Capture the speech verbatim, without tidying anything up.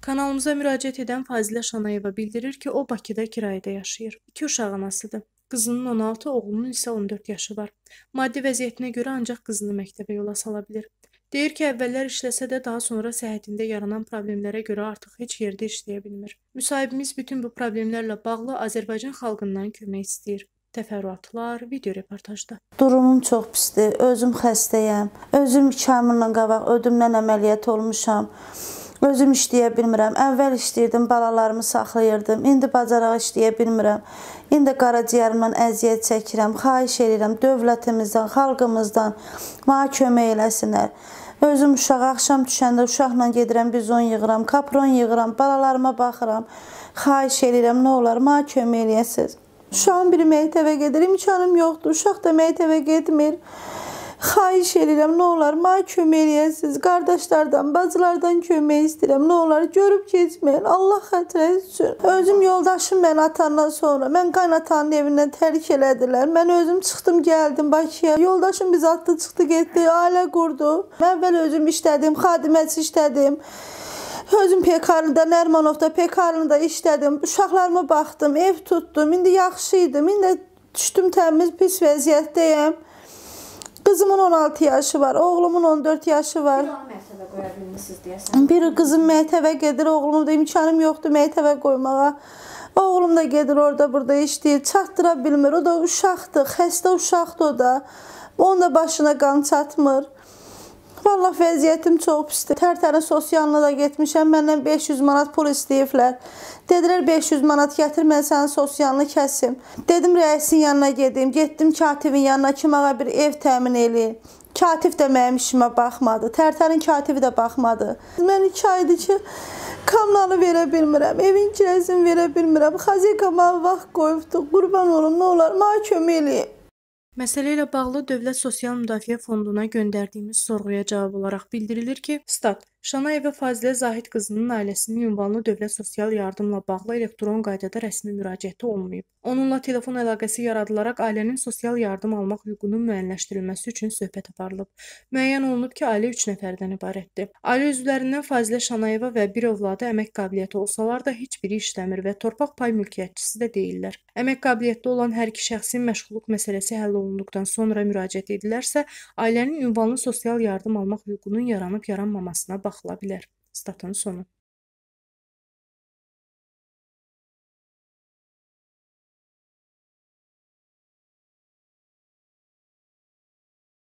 Kanalımıza müraciət edən Fazilə Şanayeva bildirir ki, o Bakıda kirayədə yaşayır. İki uşaq anasıdır. Qızının on altı, oğlunun isə on dörd yaşı var. Maddi vəziyyətinə görə ancaq qızını məktəbə yola sala bilir. Deyir ki, əvvəllər işləsə də daha sonra səhhətində yaranan problemlərə görə artıq heç yerdə işləyə bilmir. Müsahibimiz bütün bu problemlərlə bağlı Azərbaycan xalqından kömək istəyir. Təfərrüatlar video reportajda. Durumum çox pisdir. Özüm xəstəyəm. Özüm iki ayımdan qabaq ödümdən əməliyyat olmuşam. Özüm işləyə bilmirəm. Əvvəl işləyirdim, balalarımı saxlayırdım. İndi bacaraq işləyə bilmirəm. İndi qaraciyərimdən əziyyət çəkirəm. Xahiş edirəm dövlətimizdən, xalqımızdan mənə kömək eləsinlər. Özüm uşaq axşam düşəndə uşaqla gedirəm, bizon yığıram, kapron yığıram, balalarıma baxıram. Xahiş edirəm, nə olar, mənə kömək eləyəsiniz. Uşağım biri məktəbə gedir, imkanım yoxdur. Uşaq da məktəbə getmir. Xahiş edirəm, nə olar, mənə kömək eləyəsiniz, qardaşlardan, bacılardan kömək istəyirəm, nə olar, görüb keçməyin, Allah xətrə etsin. Özüm yoldaşım mən atandan sonra, mən qaynatanın evindən tərk elədilər, mən özüm çıxdım, gəldim Bakıya, yoldaşım biz atdı, çıxdı, getdi, ailə qurdu. Əvvəl özüm işlədim, xadiməçi işlədim. Özüm Pekarlıda, Nərmanovda, Pekarlıda işlədim, uşaqlarıma baxdım, ev tutdum, indi yaxşıydım, indi düşdüm təmiz, pis vəziyyətdəyəm. Kızımın on altı yaşı var, oğlumun on dörd yaşı var. Bir onu məktəbə qoya bilmişsiniz deyəsən? Bir qızım məktəbə gedir, oğlum da imkanım yoxdur məktəbə qoymağa. Oğlum da gedir orada burada işləyir, çatdıra bilmir. O da uşaqdır, xəstə uşaqdır o da. Onun da başına qan çatmır. Vallahi vəziyyətim çox pisdir. Tərtərə sosialına da getmişəm, məndən beş yüz manat pul istəyiblər. Dedilər beş yüz manat gətir, mən sənin sosialını kəsim. Dedim rəisin yanına gedim, getdim katibin yanına ki, mənə bir ev təmin eləyim. Katib də mənim işimə baxmadı, tərtərin katibi də baxmadı. Mən iki aydır ki, kamnalı verə bilmirəm, evin kirəsini verə bilmirəm. Xəzinə mənə vaxt qoyubdur, qurban olum, nə olar, mənə kömək eləyim. Məsələ ilə bağlı Devlet Sosyal Müdafiye Fonduna göndərdiyimiz sorğuya cavab olaraq bildirilir ki, stat, Şanayeva Fazilə Zahid qızının ailəsinin ünvanlı Devlet Sosial Yardımla bağlı elektron qaydada rəsmi müraciəti olmayıb. Onunla telefon əlaqəsi yaradılaraq ailənin sosial yardım almaq hüququnun müəyyənləşdirilməsi üçün söhbət aparılıb. Müəyyən olunub ki, ailə üç nəfərdən ibarətdir. Ailə üzvlərindən Fazilə Şanayeva və bir övladı əmək qabiliyyəti olsalar da heç biri işləmir və torpaq pay mülkiyyətçisi də deyillər. Əmək qabiliyyətli olan hər iki şəxsin məşğulluq məsələsi həll olunduqdan sonra müraciət edilərsə, ailənin ünvanlı sosial yardım almaq hüququnun yaranıb-yaranmamasına baxıla bilər. Statın sonu.